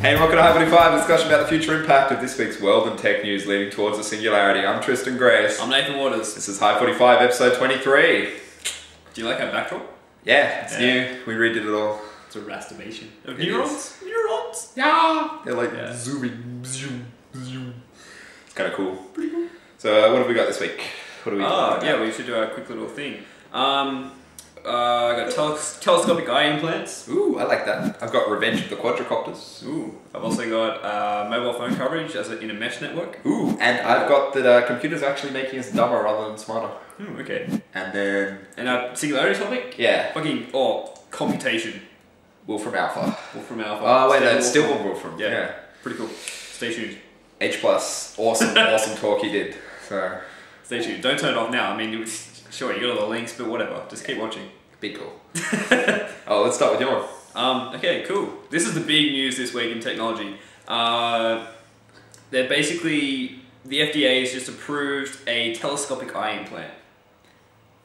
Hey, welcome to High 45, a discussion about the future impact of this week's world and tech news leading towards the singularity. I'm Tristan Grace. I'm Nathan Waters. This is High 45, episode 23. Do you like our backdrop? Yeah, it's new. We redid it all. It's a restoration of neurons. Neurons? Yeah. They're like zooming, zoom, zoom. It's kind of cool. Pretty cool. So what have we got this week? What do we do? Yeah, we should do a quick little thing. I got telescopic eye implants. Ooh, I like that. I've got Revenge of the Quadrocopters. Ooh, I've also got mobile phone coverage in a mesh network. Ooh, and I've got that computers are actually making us dumber rather than smarter. Ooh, okay. And then... And our singularity topic? Yeah. Fucking... Oh, computation. Wolfram Alpha. Wolfram Alpha. Oh, wait, that's still Wolfram. Yeah. Pretty cool. Stay tuned. H+. Awesome, awesome talk you did. So... Stay tuned. Don't turn it off now. I mean, sure, you got all the links, but whatever. Just keep watching. Be cool. Oh, let's start with your one. Okay, cool. This is the big news this week in technology. They're basically... The FDA has just approved a telescopic eye implant.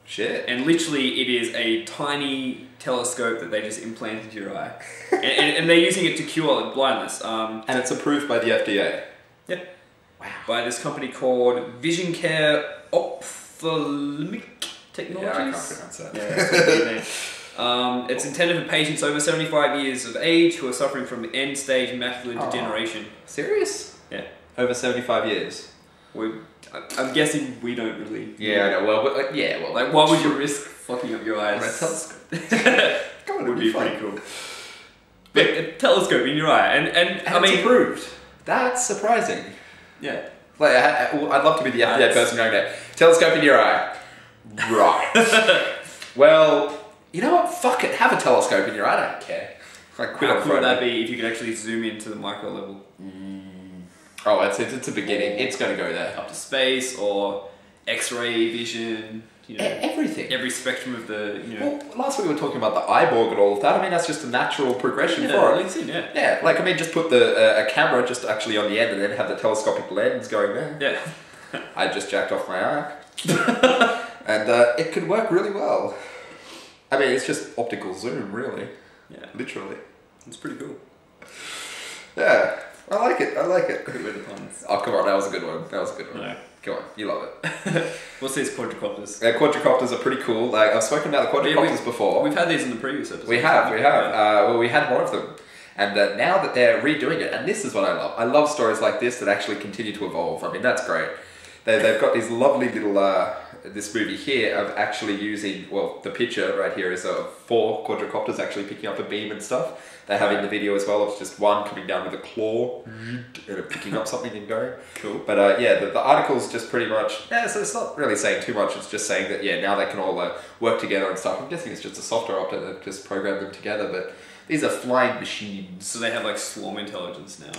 Shit. And literally, it is a tiny telescope that they just implant into your eye. and they're using it to cure blindness. And it's approved by the FDA? Yeah. Wow. By this company called Vision Care Ophthalmic. Technologies? Yeah, I can't pronounce that. Yeah, it's intended for patients over 75 years of age who are suffering from end-stage macular degeneration. Serious? Yeah. Over 75 years? I'm guessing we don't really... Yeah, I know. Well, but, yeah, well... Like, why would you risk fucking up your eyes? A telescope. Come on, it would be pretty cool. But a telescope in your eye. And I mean... approved. That's surprising. Yeah. Like, I'd love to be the FDA person going there. Telescope in your eye. Right. Well, you know what? Fuck it. Have a telescope in your eye. I don't care. Like, how cool would that be if you could actually zoom into the micro level? Mm. Oh, it's a beginning. It's going to go there. Up to space or X-ray vision. You know, everything. Every spectrum of the, you know... Well, last week we were talking about the eyeborg and all of that. I mean, that's just a natural progression for it. LinkedIn, yeah. Yeah, like, I mean, just put the a camera just actually on the end and then have the telescopic lens going there. Yeah. I just jacked off my eye. And it could work really well. I mean, it's just optical zoom, really. Yeah. Literally. It's pretty cool. Yeah. I like it. I like it. Good with the puns. Oh, come on. That was a good one. That was a good one. No. Come on. You love it. What's these quadrocopters? Yeah, quadrocopters are pretty cool. Like, I've spoken about the quadrocopters before. We've had these in the previous episode. We have. We have. Well, we had one of them. And now that they're redoing it, and this is what I love. I love stories like this that actually continue to evolve. I mean, that's great. They've got these lovely little... this movie here of actually using, well, the picture right here is of four quadrocopters actually picking up a beam and stuff. They're having the video as well of just one coming down with a claw and picking up something and going. Cool. But yeah, the article's just pretty much, so it's not really saying too much. It's just saying that, yeah, now they can all work together and stuff. I'm guessing it's just a software update that just programmed them together, but these are flying machines. So they have like swarm intelligence now.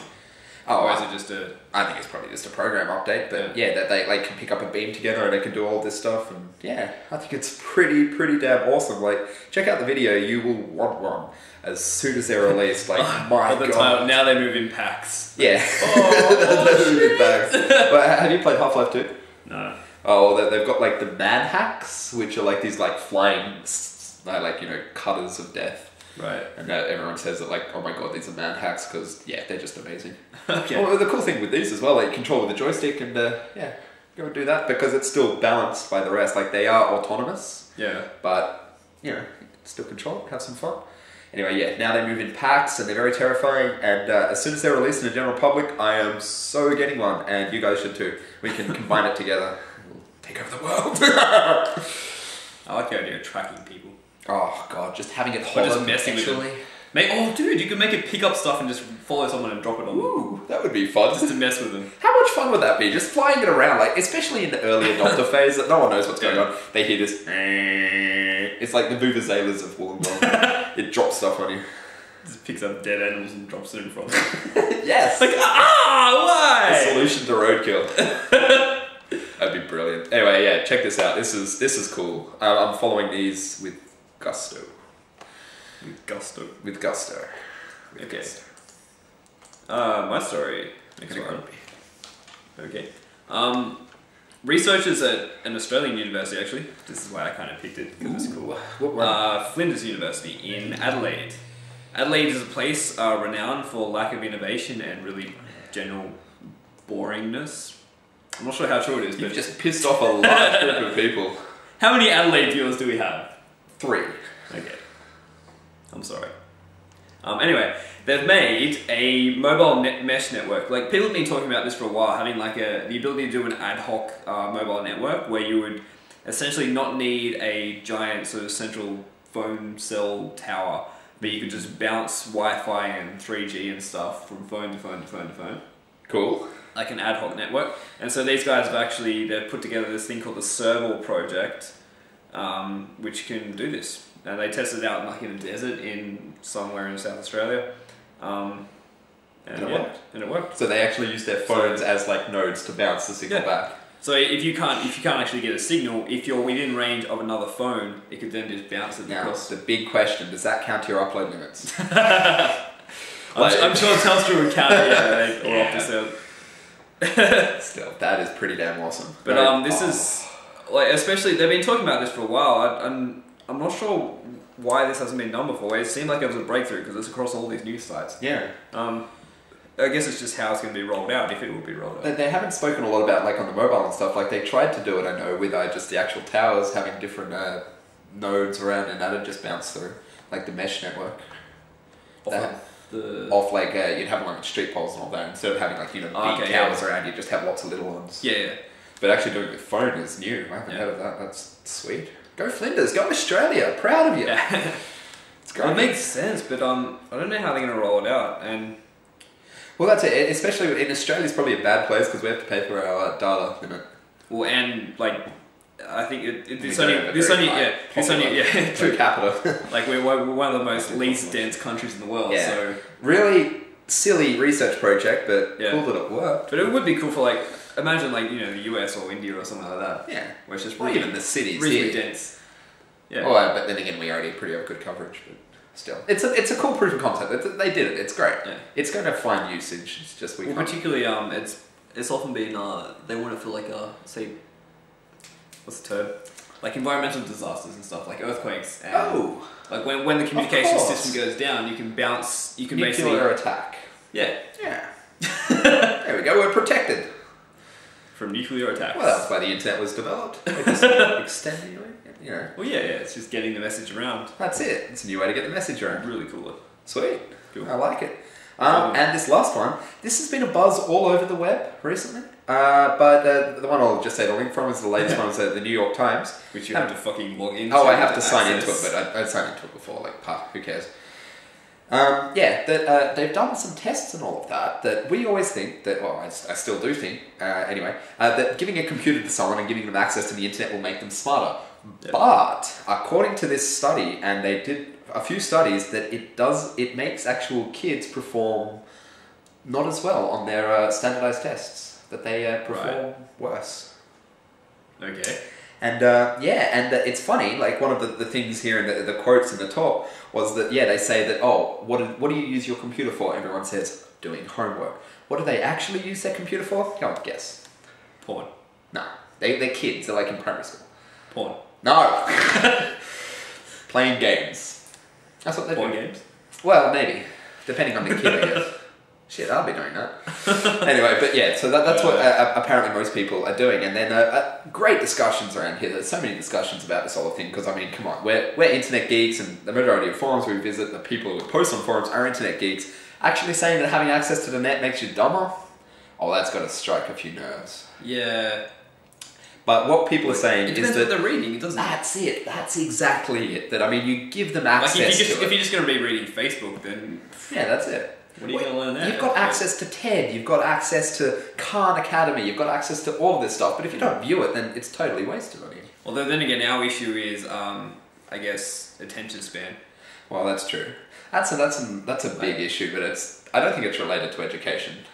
Oh, or is it just a... I think it's probably just a program update, but yeah, that they like can pick up a beam together and they can do all this stuff, and yeah, I think it's pretty damn awesome. Like, check out the video; you will want one as soon as they're released. Like, my God! Time, now they move in packs. Yeah, they move in packs. But have you played Half-Life 2? No. Oh, well, they've got like the man hacks, which are like these like flying, like, you know, cutters of death. Right. And everyone says that, like, oh my God, these are mad hacks, because, yeah, they're just amazing. Okay. Well, the cool thing with these as well, like, you control with the joystick and, yeah, go and do that, because it's still balanced by the rest. Like, they are autonomous. Yeah. But, you know, still control, have some fun. Anyway, yeah, now they move in packs, and they're very terrifying, and as soon as they're released in the general public, I am so getting one, and you guys should too. We can combine it together. We'll take over the world. I like the idea of tracking people. Oh God, just having it hollow. Or just messing with them. Oh dude, you could make it pick up stuff and just follow someone and drop it on them. Ooh, that would be fun. Just to mess with them. How much fun would that be? Just flying it around, like, especially in the early adopter phase, that no one knows what's going on. They hear this. It's like the vuvuzelas of Wollongong. It drops stuff on you. Just picks up dead animals and drops it in front of them. Yes! Like, why? The solution to roadkill. That'd be brilliant. Anyway, yeah, check this out. This is cool. I'm following these with gusto. With gusto. With gusto. With gusto. My story. Okay. Researchers at an Australian university, actually. This is why I kind of picked it, because it's cool. Flinders University in Adelaide. Adelaide is a place renowned for lack of innovation and really general boringness. I'm not sure how true it is, but... You've just pissed off a large group of people. How many Adelaide viewers do we have? 3. Okay. I'm sorry. Anyway, they've made a mobile mesh network. Like, people have been talking about this for a while, having like the ability to do an ad hoc mobile network where you would essentially not need a giant sort of central phone cell tower, but you could just bounce Wi-Fi and 3G and stuff from phone to phone to phone to phone. Cool. Like an ad hoc network. And so these guys have actually, they've put together this thing called the Serval project, which can do this. And they tested it out like in a desert in somewhere in South Australia. And it worked. And it worked. So they actually used their phones as like nodes to bounce the signal back. So if you can't actually get a signal, if you're within range of another phone, it could then just bounce it across. The big question, does that count to your upload limits? I'm sure Telstra would count it, Still, that is pretty damn awesome. But this is like, especially they've been talking about this for a while. I'm not sure why this hasn't been done before. It seemed like it was a breakthrough because it's across all these news sites. Yeah. I guess it's just how it's going to be rolled out, if it will be rolled out. They haven't spoken a lot about like on the mobile and stuff. Like they tried to do it, I know, with just the actual towers having different nodes around, and that'd just bounce through, like the mesh network. You'd have like street poles and all that, instead of having like big towers around, you just have lots of little ones. Yeah. But actually doing it with phone is new. I haven't heard of that. That's sweet. Go Flinders, go Australia. Proud of you. Yeah. It's great. It makes sense, but I don't know how they're going to roll it out. And well, that's it. Especially in Australia, it's probably a bad place because we have to pay for our data limit. Well, and like, I think it's only per capita. Like we're one of the most least dense countries in the world. Yeah. So really silly research project, but cool that it worked. But it would be cool for like, imagine like the US or India or something like that. Yeah, where it's just really, even the cities really dense. Yeah. Oh, but then again, we already have good coverage. But still, it's a cool proof of concept. They did it. It's great. Yeah. It's going to find usage. It's just we particularly it's often been they want it for like say. What's the term? Like environmental disasters and stuff, like earthquakes. And like when the communication system goes down, you can bounce. You can basically nuclear attack. Yeah. Yeah. There we go. We're protected from nuclear attacks. Well, that's why the internet was developed. Just extending it. Well, yeah, it's just getting the message around. That's it. It's a new way to get the message around. Really cool. Sweet. Cool. I like it. And this last one, this has been a buzz all over the web recently. But the one I'll just say the link from is the latest one, so the New York Times. Which you have to fucking log into. I have to sign into it, but I signed into it before, who cares. They've done some tests and all of that, that we always think that, well, I still do think, that giving a computer to someone and giving them access to the internet will make them smarter. Yep. But, according to this study, and they did a few studies, that it makes actual kids perform not as well on their standardized tests. That they perform worse. Okay. And it's funny, like one of the things here in the quotes in the talk was that, they say that, what do you use your computer for? Everyone says, doing homework. What do they actually use their computer for? Can't guess. Porn. No. They're kids, they're like in primary school. Porn. No. Playing games. That's what they do. Porn games? Well, maybe. Depending on the kid, I guess. Shit, I'll be doing that. Anyway, but yeah, so that's what apparently most people are doing. And then great discussions around here. There's so many discussions about this whole thing because, I mean, come on, we're internet geeks, and the majority of forums we visit, the people who post on forums are internet geeks. Actually saying that having access to the net makes you dumber? Oh, that's got to strike a few nerves. Yeah. But what people are saying is that they're reading, it doesn't. That's it. That's exactly it. That, I mean, you give them access to it. If you're just going to be reading Facebook, then... Yeah, that's it. What are you going to learn there? You've got access to TED, you've got access to Khan Academy, you've got access to all this stuff, but if you don't view it, then it's totally wasted on you. Although then again, our issue is, I guess, attention span. Well, that's true. That's a big issue, but I don't think it's related to education.